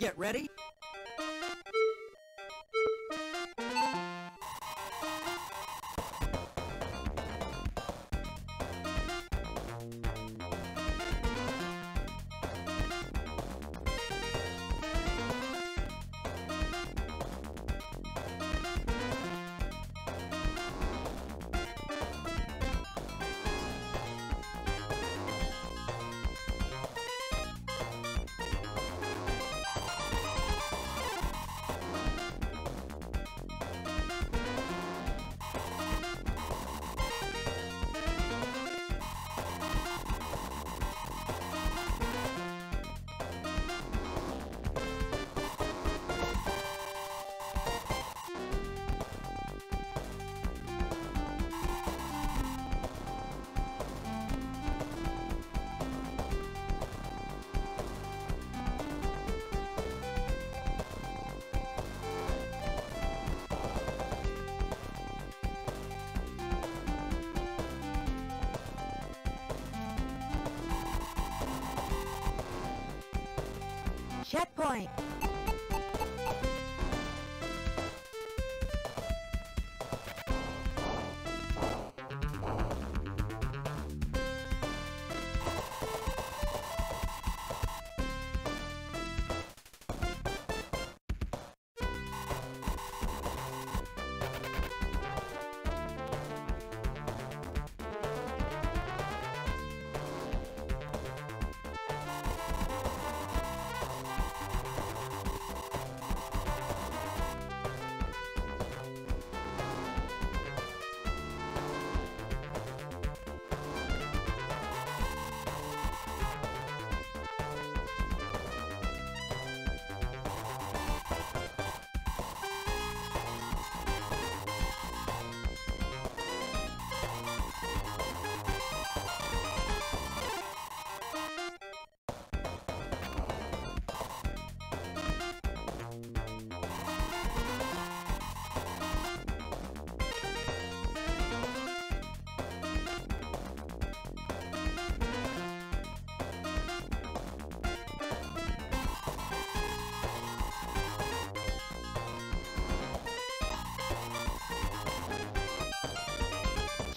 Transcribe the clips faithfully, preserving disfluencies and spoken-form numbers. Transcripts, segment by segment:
Get ready. Checkpoint.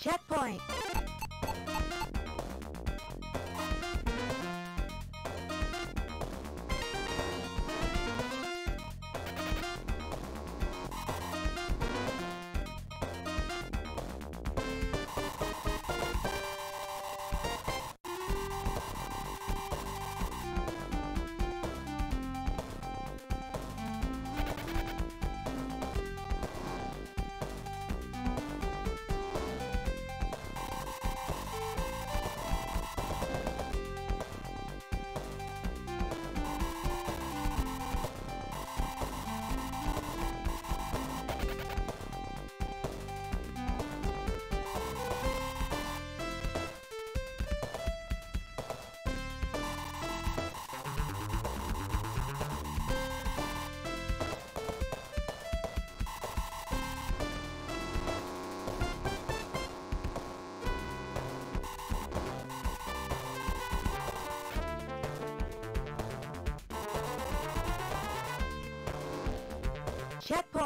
Checkpoint. Checkpoint.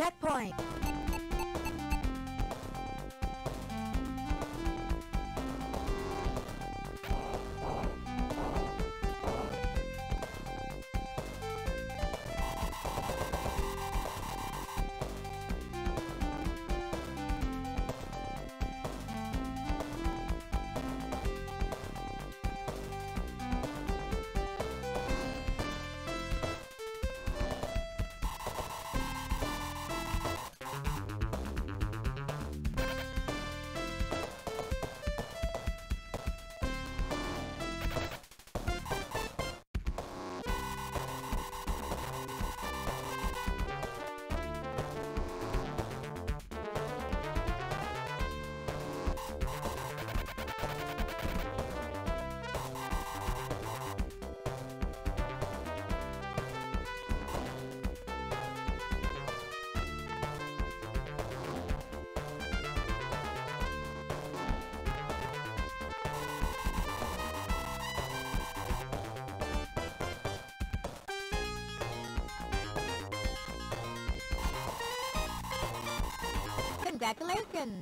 Checkpoint. Congratulations!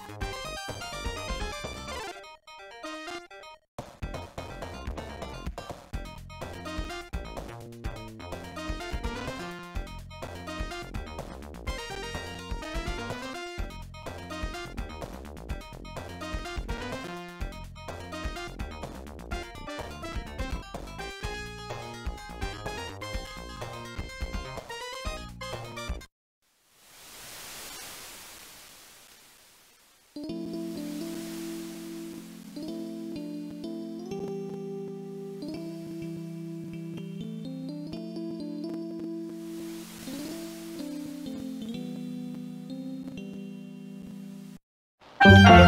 Bye.